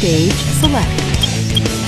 Stage select.